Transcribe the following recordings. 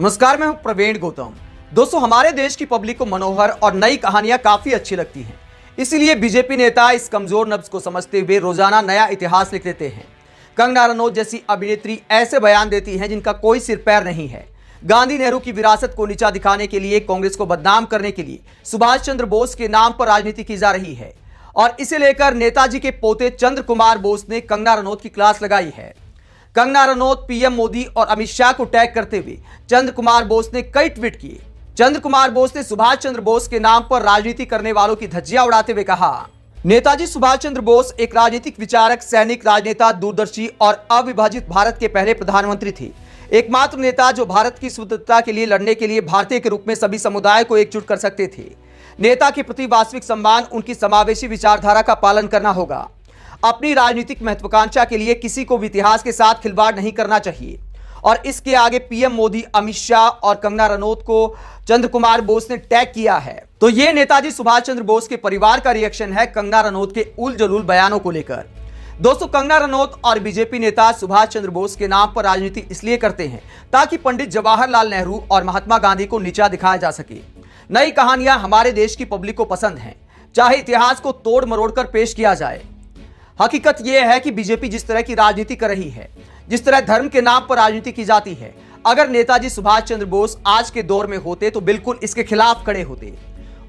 नमस्कार, मैं हूं प्रवीण गौतम। दोस्तों, हमारे देश की पब्लिक को मनोहर और नई कहानियां काफी अच्छी लगती हैं, इसीलिए बीजेपी नेता इस कमजोर नब्ज को समझते हुए रोजाना नया इतिहास लिख देते हैं। कंगना रनौत जैसी अभिनेत्री ऐसे बयान देती हैं जिनका कोई सिर पैर नहीं है। गांधी नेहरू की विरासत को नीचा दिखाने के लिए, कांग्रेस को बदनाम करने के लिए सुभाष चंद्र बोस के नाम पर राजनीति की जा रही है और इसे लेकर नेताजी के पोते चंद्र कुमार बोस ने कंगना रनौत की क्लास लगाई है। कंगना रनौत, पीएम मोदी और अमित शाह को टैग करते हुए चंद्र कुमार बोस ने कई ट्वीट किए। चंद्र कुमार बोस ने सुभाष चंद्र बोस के नाम पर राजनीति करने वालों की धज्जियां उड़ाते हुए कहा, नेताजी सुभाष चंद्र बोस एक राजनीतिक विचारक, सैनिक, राजनेता, दूरदर्शी और अविभाजित भारत के पहले प्रधानमंत्री थे। एकमात्र नेता जो भारत की स्वतंत्रता के लिए लड़ने के लिए भारतीय के रूप में सभी समुदाय को एकजुट कर सकते थे। नेता के प्रति वास्तविक सम्मान, उनकी समावेशी विचारधारा का पालन करना होगा। अपनी राजनीतिक महत्वाकांक्षा के लिए किसी को भी इतिहास के साथ खिलवाड़ नहीं करना चाहिए। और इसके आगे पीएम मोदी, अमित शाह और कंगना रनौत को चंद्र कुमार बोस ने टैग किया है। तो ये नेताजी सुभाष चंद्र बोस के परिवार का रिएक्शन है कंगना रनौत के उल जलूल बयानों को लेकर। दोस्तों, कंगना रनौत और बीजेपी नेता सुभाष चंद्र बोस के नाम पर राजनीति इसलिए करते हैं ताकि पंडित जवाहरलाल नेहरू और महात्मा गांधी को नीचा दिखाया जा सके। नई कहानियां हमारे देश की पब्लिक को पसंद हैं, चाहे इतिहास को तोड़ मरोड़ कर पेश किया जाए। हकीकत यह है कि बीजेपी जिस तरह की राजनीति कर रही है, जिस तरह धर्म के नाम पर राजनीति की जाती है, अगर नेताजी सुभाष चंद्र बोस आज के दौर में होते तो बिल्कुल इसके खिलाफ खड़े होते।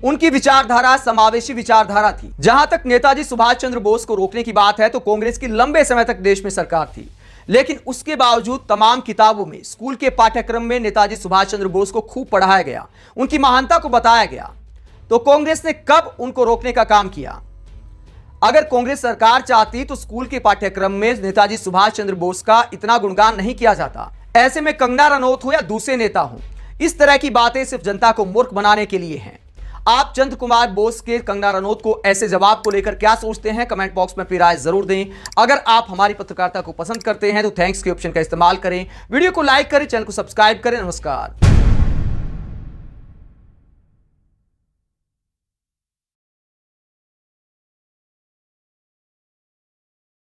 उनकी विचारधारा समावेशी विचारधारा थी। जहां तक नेताजी सुभाष चंद्र बोस को रोकने की बात है तो कांग्रेस की लंबे समय तक देश में सरकार थी, लेकिन उसके बावजूद तमाम किताबों में, स्कूल के पाठ्यक्रम में नेताजी सुभाष चंद्र बोस को खूब पढ़ाया गया, उनकी महानता को बताया गया। तो कांग्रेस ने कब उनको रोकने का काम किया? अगर कांग्रेस सरकार चाहती तो स्कूल के पाठ्यक्रम में नेताजी सुभाष चंद्र बोस का इतना गुणगान नहीं किया जाता। ऐसे में कंगना रनौत हो या दूसरे नेता हो, इस तरह की बातें सिर्फ जनता को मूर्ख बनाने के लिए हैं। आप चंद्र कुमार बोस के कंगना रनौत को ऐसे जवाब को लेकर क्या सोचते हैं? कमेंट बॉक्स में अपनी राय जरूर दें। अगर आप हमारी पत्रकारिता को पसंद करते हैं तो थैंक्स के ऑप्शन का इस्तेमाल करें, वीडियो को लाइक करें, चैनल को सब्सक्राइब करें। नमस्कार।